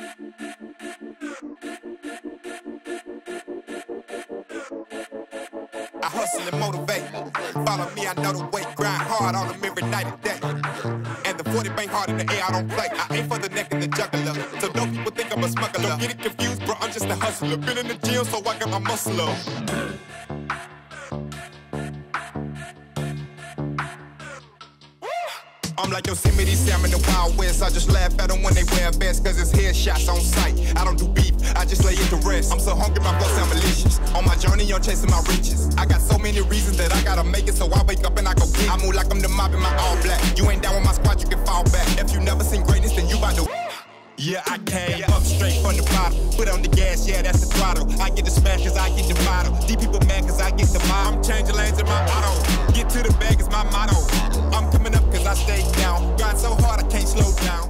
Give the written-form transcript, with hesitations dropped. I hustle and motivate. Follow me, I know the way. Grind hard on them every night and day. And the 40 bang hard in the air, I don't play. I ain't for the neck and the juggler, so don't people think I'm a smuggler. Don't get it confused, bro, I'm just a hustler. Been in the gym, so I got my muscle up. I'm like Yosemite Sam in the Wild West. I just laugh at them when they wear vests, cause it's headshots on sight. I don't do beef, I just lay it to rest. I'm so hungry, my blood sound malicious. On my journey, I'm chasing my riches. I got so many reasons that I gotta make it, so I wake up and I go get it. I move like I'm the mob in my all black. You ain't down with my squad, you can fall back. If you never seen greatness, then you bout to. Yeah, I came up straight from the bottom. Put on the gas, yeah, that's the throttle. I get the smash cause I get the bottle. These people mad cause I get the mile. I'm changing lanes in my auto. Get to the bag is my motto. I'm coming up cause I stay down. Grind so hard I can't slow down.